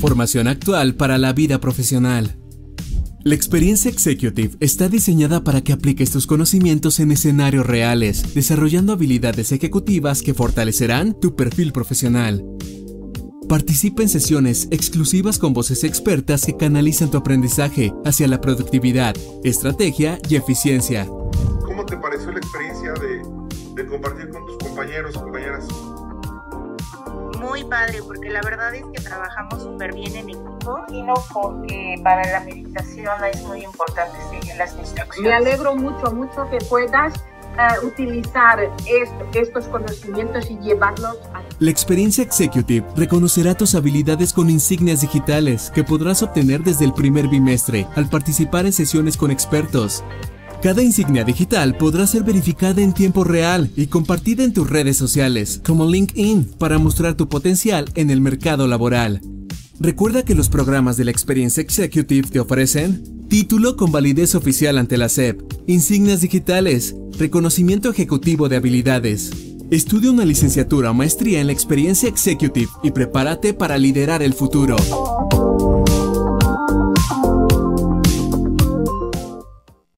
Formación actual para la vida profesional. La experiencia Executive está diseñada para que apliques tus conocimientos en escenarios reales, desarrollando habilidades ejecutivas que fortalecerán tu perfil profesional. Participa en sesiones exclusivas con voces expertas que canalizan tu aprendizaje hacia la productividad, estrategia y eficiencia. ¿Cómo te pareció la experiencia de compartir con tus compañeros, compañeras? Muy padre, porque la verdad es que trabajamos súper bien en equipo. Sino porque para la meditación es muy importante seguir las instrucciones. Me alegro mucho que puedas utilizar estos conocimientos y llevarlos a... La experiencia Executive reconocerá tus habilidades con insignias digitales que podrás obtener desde el primer bimestre al participar en sesiones con expertos. Cada insignia digital podrá ser verificada en tiempo real y compartida en tus redes sociales, como LinkedIn, para mostrar tu potencial en el mercado laboral. Recuerda que los programas de la experiencia Executive te ofrecen título con validez oficial ante la SEP, insignias digitales, reconocimiento ejecutivo de habilidades. Estudia una licenciatura o maestría en la experiencia Executive y prepárate para liderar el futuro.